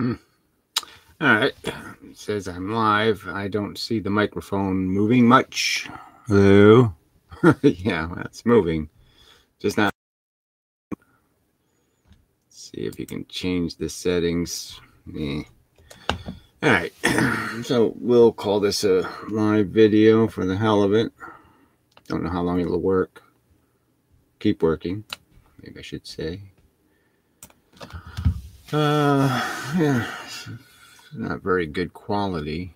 All right. It says I'm live. I don't see the microphone moving much. Hello? Yeah, that's moving. Just not. Let's see if you can change the settings. Yeah. All right. So we'll call this a live video for the hell of it. Don't know how long it'll work. Keep working, maybe I should say. Yeah. Not very good quality.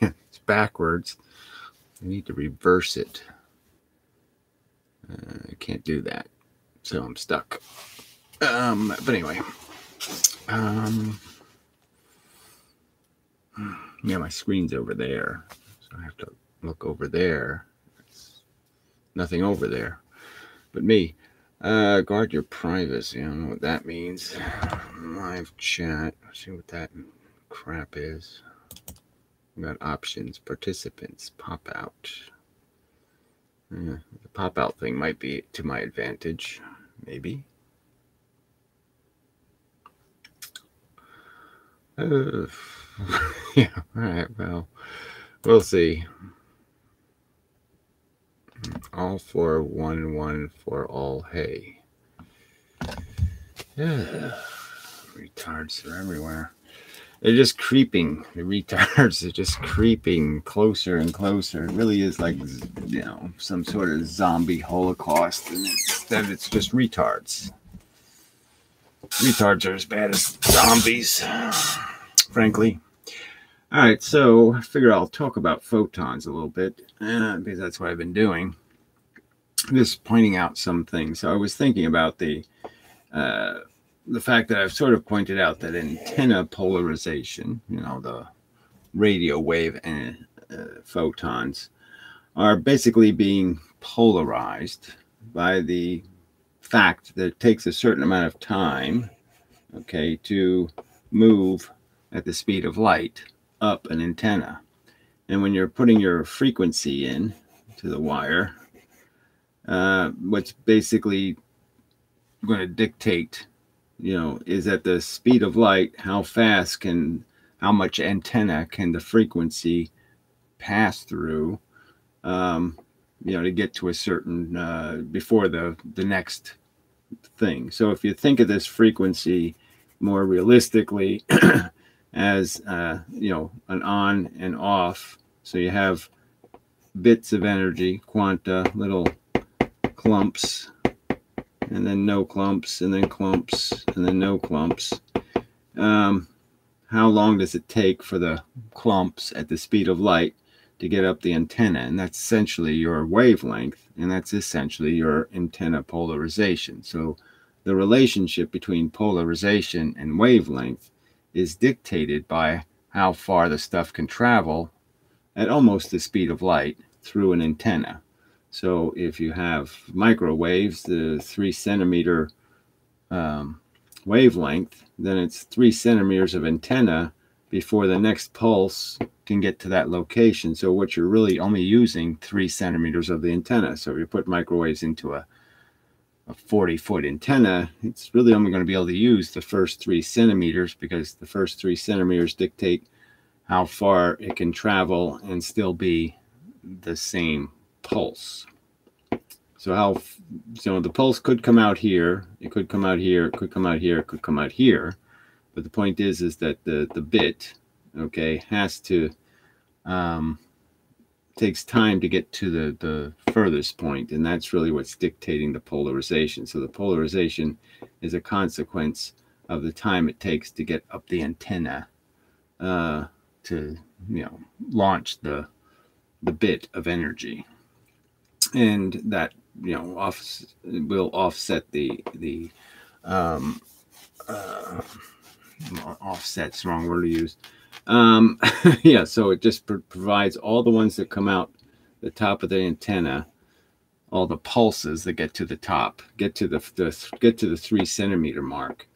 Yeah, it's backwards. I need to reverse it. I can't do that, so I'm stuck. But anyway, yeah, my screen's over there, so I have to look over there. It's nothing over there, but me. Guard your privacy. I don't know what that means. Live chat. Let's see what that means. Crap is. We got options, participants, pop out. Yeah, the pop out thing might be to my advantage, maybe. Yeah, all right, well, we'll see. All for one, one for all, hey. Yeah, retards are everywhere. They're just creeping. The retards are just creeping closer and closer. It really is like, you know, some sort of zombie holocaust. And instead, it's just retards. Retards are as bad as zombies, frankly. All right, so I figure I'll talk about photons a little bit, because that's what I've been doing. Just pointing out some things. So I was thinking about the fact that I've sort of pointed out that antenna polarization, you know, the radio wave and photons are basically being polarized by the fact that it takes a certain amount of time, okay, to move at the speed of light up an antenna. And when you're putting your frequency in to the wire, what's basically going to dictate, you know, is at the speed of light, how fast can, how much antenna can the frequency pass through, you know, to get to a certain, before the next thing. So if you think of this frequency more realistically as, you know, an on and off, so you have bits of energy, quanta, little clumps, and then no clumps, and then clumps, and then no clumps. How long does it take for the clumps at the speed of light to get up the antenna? And that's essentially your wavelength, and that's essentially your antenna polarization. So the relationship between polarization and wavelength is dictated by how far the stuff can travel at almost the speed of light through an antenna. So if you have microwaves, the 3 centimeter wavelength, then it's 3 centimeters of antenna before the next pulse can get to that location. So what you're really only using 3 centimeters of the antenna. So if you put microwaves into a 40-foot antenna, it's really only going to be able to use the first 3 centimeters, because the first 3 centimeters dictate how far it can travel and still be the same pulse. So how, you know, the pulse could come out here, it could come out here, it could come out here, it could come out here, but the point is that the bit, okay, has to, takes time to get to the furthest point, and that's really what's dictating the polarization. So the polarization is a consequence of the time it takes to get up the antenna, to, you know, launch the bit of energy. And that, you know, will offset offset's the wrong word to use. Yeah, so it just provides all the ones that come out the top of the antenna, all the pulses that get to the top, get to the 3 centimeter mark.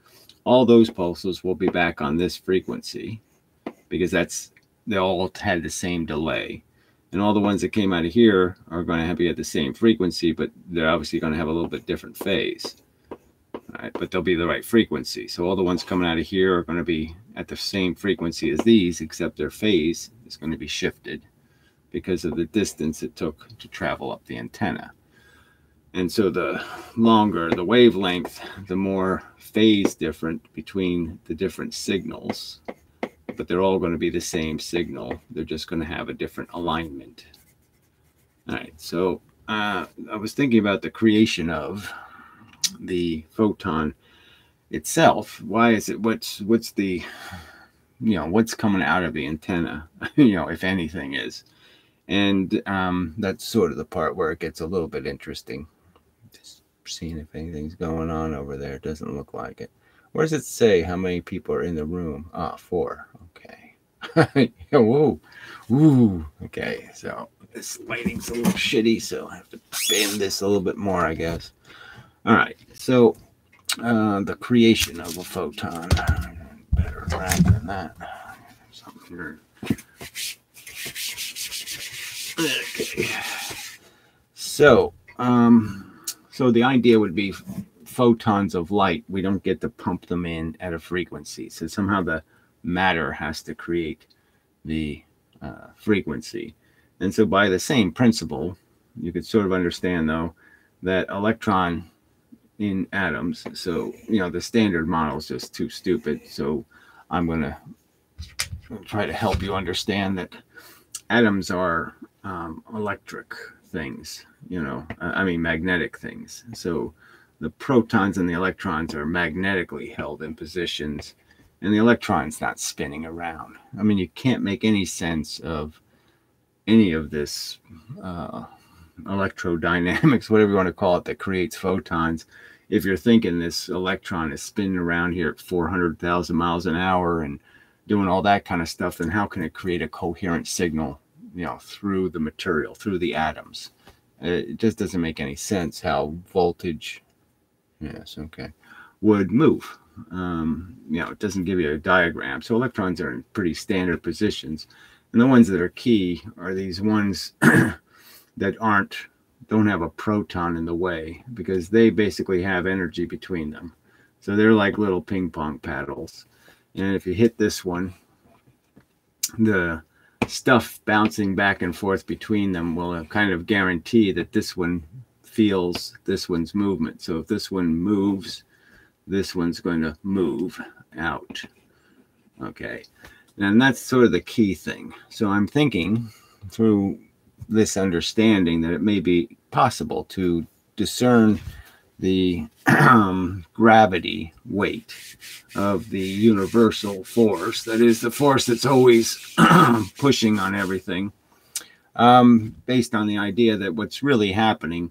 All those pulses will be back on this frequency, because that's, they all had the same delay. And all the ones that came out of here are going to be at the same frequency, but they're obviously going to have a little bit different phase. right, but they'll be the right frequency. So all the ones coming out of here are going to be at the same frequency as these, except their phase is going to be shifted because of the distance it took to travel up the antenna. And so the longer the wavelength, the more phase different between the different signals, but they're all going to be the same signal. They're just going to have a different alignment. All right, so I was thinking about the creation of the photon itself. Why is it, what's the, you know, what's coming out of the antenna, you know, if anything is. And that's sort of the part where it gets a little bit interesting. Just seeing if anything's going on over there. It doesn't look like it. Where does it say how many people are in the room? Ah, 4. Okay. Whoa. Ooh. Okay. So this lighting's a little shitty, so I have to bend this a little bit more, I guess. All right. So the creation of a photon. Better wrap than that. Something here. Okay, so so the idea would be photons of light. We don't get to pump them in at a frequency, so somehow the matter has to create the frequency. And so by the same principle, you could sort of understand though that electron in atoms. So you know the standard model is just too stupid. So I'm gonna try to help you understand that atoms are electric things, you know, I mean magnetic things. So the protons and the electrons are magnetically held in positions, and the electron's not spinning around. I mean, you can't make any sense of any of this electrodynamics, whatever you want to call it, that creates photons, if you're thinking this electron is spinning around here at 400,000 miles an hour and doing all that kind of stuff. Then how can it create a coherent signal, you know, through the material, through the atoms? It just doesn't make any sense how voltage, yes, okay, would move. You know, it doesn't give you a diagram. So electrons are in pretty standard positions. And the ones that are key are these ones that don't have a proton in the way, because they basically have energy between them. So they're like little ping pong paddles. And if you hit this one, the stuff bouncing back and forth between them will kind of guarantee that this one feels this one's movement. So if this one moves, this one's going to move out. Okay. And that's sort of the key thing. So I'm thinking through this understanding that it may be possible to discern the gravity weight of the universal force, that is the force that's always pushing on everything, based on the idea that what's really happening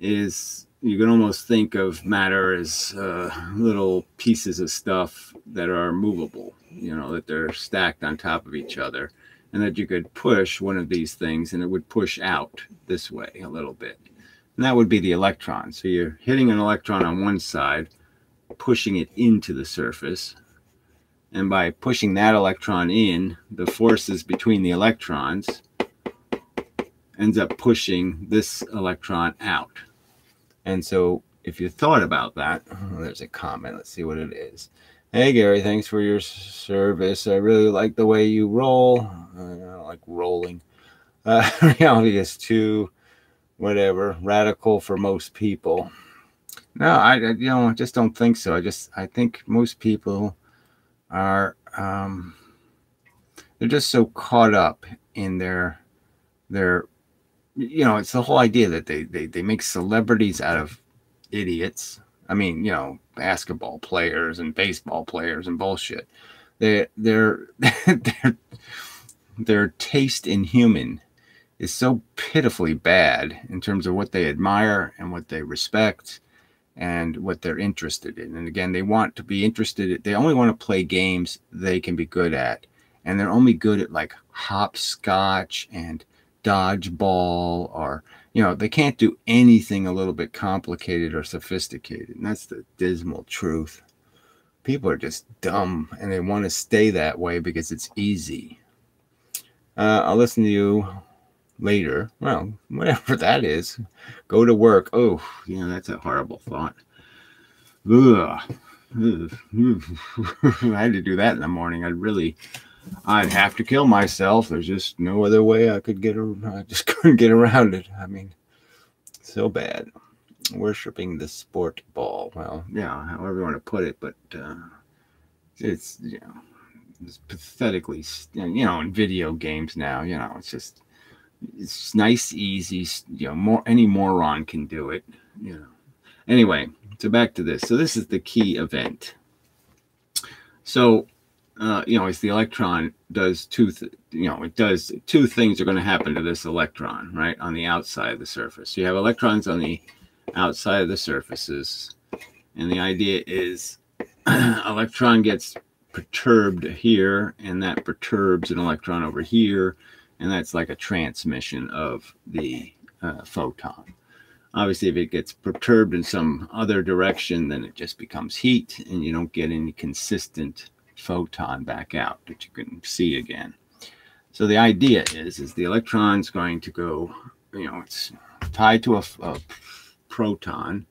is you can almost think of matter as little pieces of stuff that are movable, you know, that they're stacked on top of each other, and that you could push one of these things and it would push out this way a little bit. And that would be the electron. So you're hitting an electron on one side, pushing it into the surface. And by pushing that electron in, the forces between the electrons ends up pushing this electron out. And so if you thought about that, there's a comment. Let's see what it is. Hey, Gary, thanks for your service. I really like the way you roll. I don't like rolling. Reality is too... whatever, radical for most people. No, you know, I just don't think so. I think most people are they're just so caught up in their you know, it's the whole idea that they make celebrities out of idiots. I mean, you know, basketball players and baseball players and bullshit. Their taste in human is so pitifully bad in terms of what they admire and what they respect and what they're interested in. And again, they want to be interested. They only want to play games they can be good at. And they're only good at like hopscotch and dodgeball, or, you know, they can't do anything a little bit complicated or sophisticated. And that's the dismal truth. People are just dumb and they want to stay that way because it's easy. I'll listen to you later. Well, whatever that is. Go to work. Oh, you know, that's a horrible thought. I had to do that in the morning. I'd have to kill myself. There's just no other way I could get around. I just couldn't get around it. I mean, so bad. Worshipping the sport ball. Well, yeah, however you want to put it, but it's, you know, it's pathetically, you know, in video games now, you know, it's just, it's nice, easy, you know, any moron can do it, you know. Anyway, so back to this. So this is the key event. So, you know, it's the electron does two things are going to happen to this electron, right, on the outside of the surface. So you have electrons on the outside of the surfaces, and the idea is electron gets perturbed here, and that perturbs an electron over here, and that's like a transmission of the photon. Obviously, if it gets perturbed in some other direction, then it just becomes heat, and you don't get any consistent photon back out that you can see again. So the idea is the electron's going to go, you know, it's tied to a proton.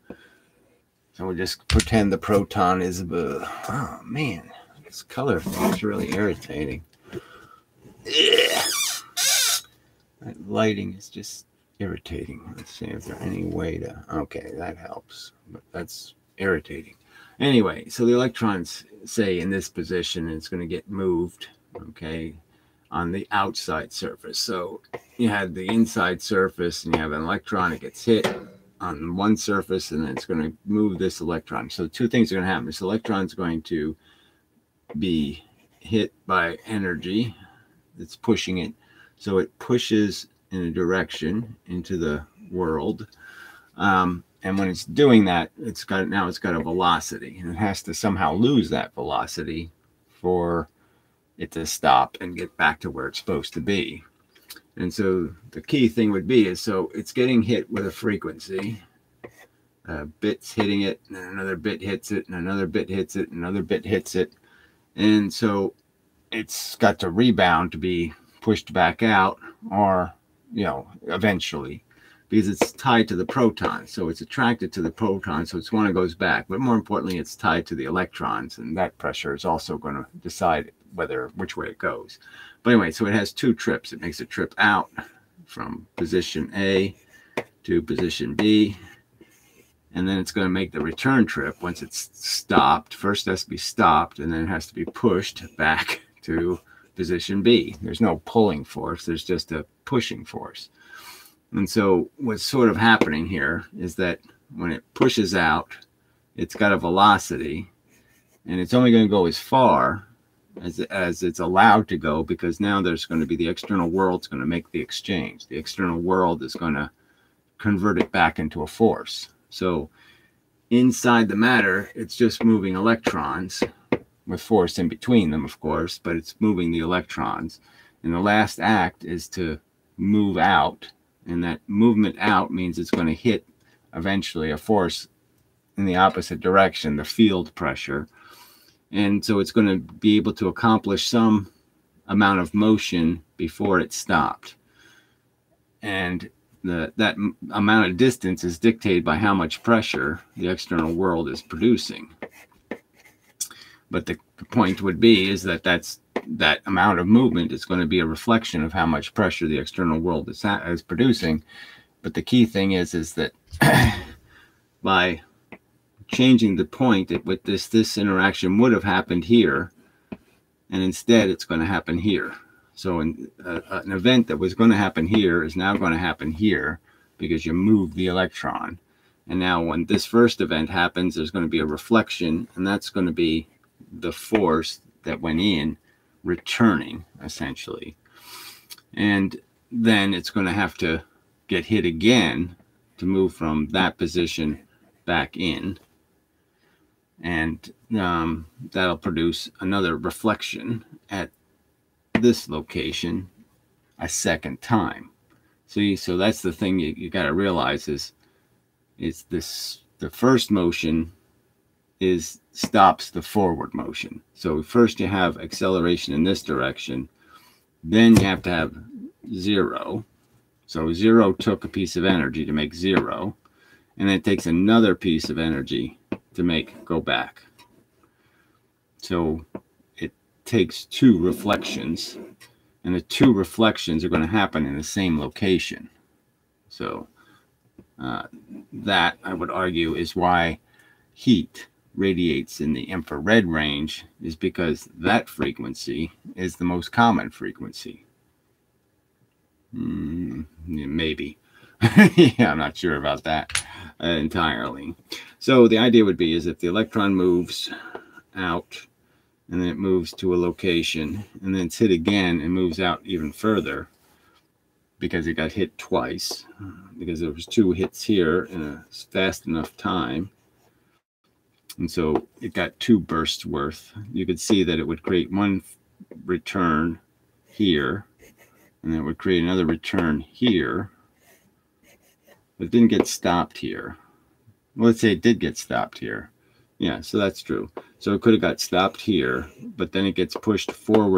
So we'll just pretend the proton is, oh man, this color thing is really irritating. Yeah. That lighting is just irritating. Let's see if there's any way to, okay, that helps, but that's irritating. Anyway, so the electrons, say, in this position, and it's going to get moved, okay, on the outside surface. So you had the inside surface, and you have an electron, it gets hit on one surface, and then it's going to move this electron. So two things are going to happen. This electron's going to be hit by energy that's pushing it. So it pushes in a direction into the world. And when it's doing that, it's got a velocity, and it has to somehow lose that velocity for it to stop and get back to where it's supposed to be. And so the key thing would be is, so it's getting hit with a frequency. A bit's hitting it, and another bit hits it, and another bit hits it, and another bit hits it. And so it's got to rebound to be pushed back out, or, you know, eventually, because it's tied to the proton. So it's attracted to the proton, so it's one that goes back. But more importantly, it's tied to the electrons, and that pressure is also going to decide which way it goes. But anyway, so it has two trips. It makes a trip out from position A to position B, and then it's going to make the return trip once it's stopped. First it has to be stopped, and then it has to be pushed back to position B. There's no pulling force. There's just a pushing force. And so what's sort of happening here is that when it pushes out, it's got a velocity, and it's only going to go as far as it's allowed to go, because now there's going to be the external world's going to make the exchange. The external world is going to convert it back into a force. So inside the matter, it's just moving electrons with force in between them, of course, but it's moving the electrons. And the last act is to move out. And that movement out means it's going to hit eventually a force in the opposite direction, the field pressure. And so it's going to be able to accomplish some amount of motion before it stopped. And that amount of distance is dictated by how much pressure the external world is producing. But the point would be is that that amount of movement is going to be a reflection of how much pressure the external world is producing. But the key thing is that by changing the point, with this interaction would have happened here, and instead it's going to happen here. So an event that was going to happen here is now going to happen here, because you move the electron. And now when this first event happens, there's going to be a reflection, and that's going to be the force that went in returning, essentially. And then it's going to have to get hit again to move from that position back in. And that'll produce another reflection at this location a second time. See, so that's the thing you got to realize is the first motion stops the forward motion. So first you have acceleration in this direction, then you have to have zero. So zero took a piece of energy to make zero, and then it takes another piece of energy to make go back. So it takes two reflections, and the two reflections are going to happen in the same location. So that, I would argue, is why heat radiates in the infrared range, is because that frequency is the most common frequency. Maybe. Yeah, I'm not sure about that entirely. So the idea would be is if the electron moves out and then it moves to a location and then it's hit again and moves out even further because it got hit twice, because there was two hits here in a fast enough time. And so it got two bursts worth. You could see that it would create one return here, and then it would create another return here. But it didn't get stopped here. Well, let's say it did get stopped here. Yeah, so that's true. So it could have got stopped here, but then it gets pushed forward